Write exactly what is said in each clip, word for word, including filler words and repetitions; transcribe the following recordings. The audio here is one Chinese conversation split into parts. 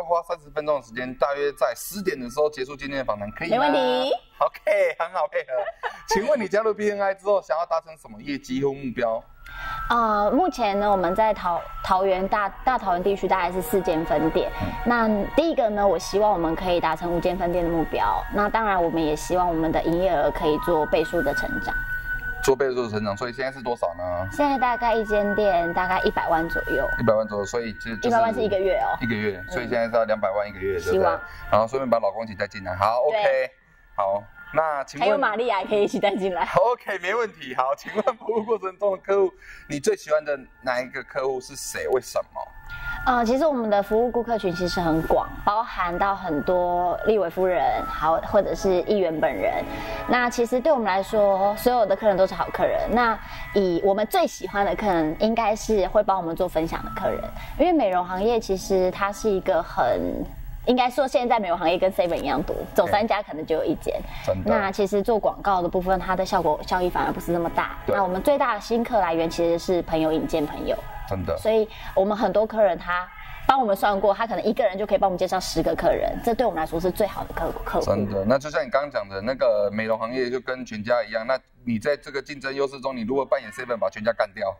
概花三十分钟的时间，大约在十点的时候结束今天的访谈，可以吗？没问题。OK， 很好配合。请问你加入 B N I 之后，想要达成什么业绩或目标？呃，目前呢，我们在桃桃园大大桃园地区大概是四间分店。嗯、那第一个呢，我希望我们可以达成五间分店的目标。那当然，我们也希望我们的营业额可以做倍数的成长。做倍数的成长，所以现在是多少呢？现在大概一间店大概一百万左右。一百万左右，所以就一百万是一个月哦。一个月，所以现在是要两百万一个月，希望。然后顺便把老公一起带进来。好 ，OK， 好。那请问还有玛利亚也可以一起带进来。OK， 没问题。好，请问服务过程中的客户，你最喜欢的哪一个客户是谁？为什么？呃，其实我们的服务顾客群其实很广，包含到很多立委夫人，好或者是议员本人。那其实对我们来说，所有的客人都是好客人。那以我们最喜欢的客人，应该是会帮我们做分享的客人，因为美容行业其实它是一个很。应该说，现在美容行业跟 Seven 一样多，走三家可能就有一间。那其实做广告的部分，它的效果效益反而不是那么大。那我们最大的新客来源其实是朋友引荐朋友，真的。所以我们很多客人他帮我们算过，他可能一个人就可以帮我们介绍十个客人，这对我们来说是最好的客客户。真的。那就像你刚刚讲的那个美容行业，就跟全家一样。那你在这个竞争优势中，你如果扮演 Seven， 把全家干掉。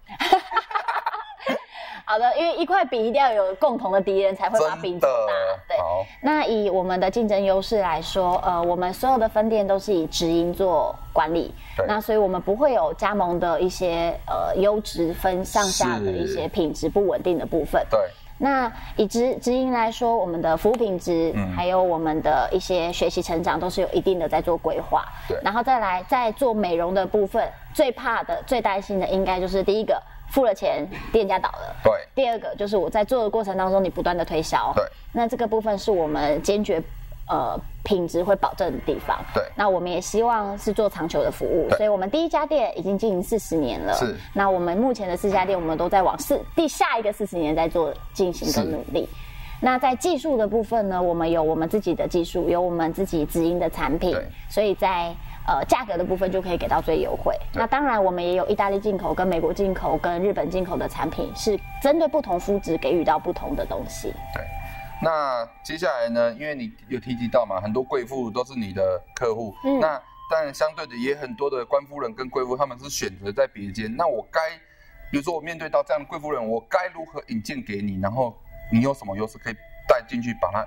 好的，因为一块饼一定要有共同的敌人，才会把饼做大。对，那以我们的竞争优势来说，呃，我们所有的分店都是以直营做管理，那所以我们不会有加盟的一些呃优质分上下的一些品质不稳定的部分。对。那以直直营来说，我们的服务品质，嗯、还有我们的一些学习成长，都是有一定的在做规划。对。然后再来，在做美容的部分，最怕的、最担心的，应该就是第一个。付了钱，店家倒了。对。第二个就是我在做的过程当中，你不断的推销。对。那这个部分是我们坚决，呃，品质会保证的地方。对。那我们也希望是做长久的服务，所以我们第一家店已经经营四十年了。是。那我们目前的四家店，我们都在往四第下一个四十年在做进行跟努力。那在技术的部分呢，我们有我们自己的技术，有我们自己直营的产品，所以在。呃，价格的部分就可以给到最优惠。那当然，我们也有意大利进口、跟美国进口、跟日本进口的产品，是针对不同肤质给予到不同的东西。对。那接下来呢？因为你有提及到嘛，很多贵妇都是你的客户。嗯。那但相对的，也很多的官夫人跟贵妇，他们是选择在别间。那我该，比如说我面对到这样的贵妇人，我该如何引荐给你？然后你有什么优势可以带进去，把它？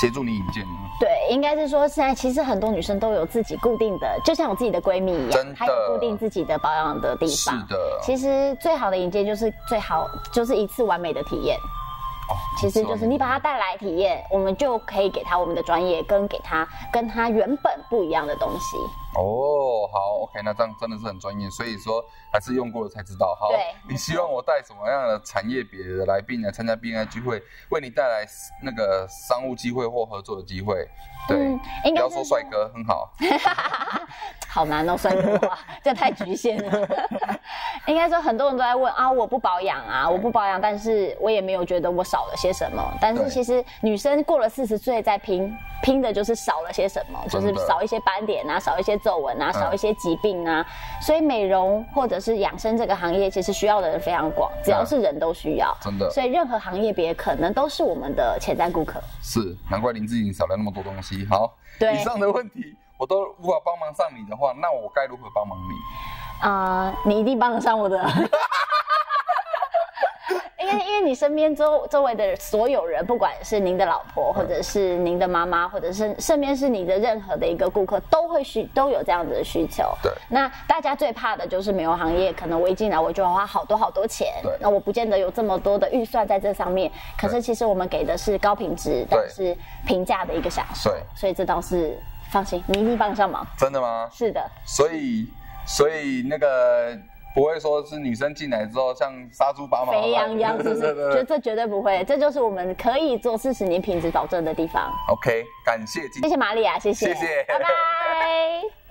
协助你引荐呢？对，应该是说现在其实很多女生都有自己固定的，就像我自己的闺蜜一样，她有固定自己的保养的地方。是的。其实最好的引荐就是最好就是一次完美的体验。哦。其实就是你把她带来体验，我们就可以给她我们的专业，跟给她跟她原本不一样的东西。哦，好 ，OK， 那这样真的是很专业，所以说还是用过了才知道。好，你希望我带什么样的产业别的来宾来参加 B N I 聚会，为你带来那个商务机会或合作的机会？对，嗯、应该不要说帅哥，很好。好难哦，帅哥的话，这太局限了。应该说很多人都在问啊，我不保养啊，我不保养，但是我也没有觉得我少了些什么。但是其实女生过了四十岁再拼，拼的就是少了些什么，就是少一些斑点啊，少一些。皱纹啊，少一些疾病啊，嗯、所以美容或者是养生这个行业，其实需要的人非常广，只要是人都需要，嗯、真的。所以任何行业别可能都是我们的潜在顾客。是，难怪林志颖少了那么多东西。好，以上的问题我都无法帮忙上你的话，那我该如何帮忙你？啊、呃，你一定帮得上我的。因为因为你身边周周围的所有人，不管是您的老婆，或者是您的妈妈，或者是身边是你的任何的一个顾客，都会需都有这样子的需求。对。那大家最怕的就是美容行业，可能我一进来我就要花好多好多钱，对。那我不见得有这么多的预算在这上面。可是其实我们给的是高品质，但是平价的一个享受。对。所以这倒是放心，你一定帮上忙。真的吗？是的。所以所以那个。不会说是女生进来之后像杀猪拔毛肥羊一样，是不是？这这绝对不会，这就是我们可以做四十年品质保证的地方。OK， 感谢，谢谢玛利亚，谢谢，谢谢，拜拜。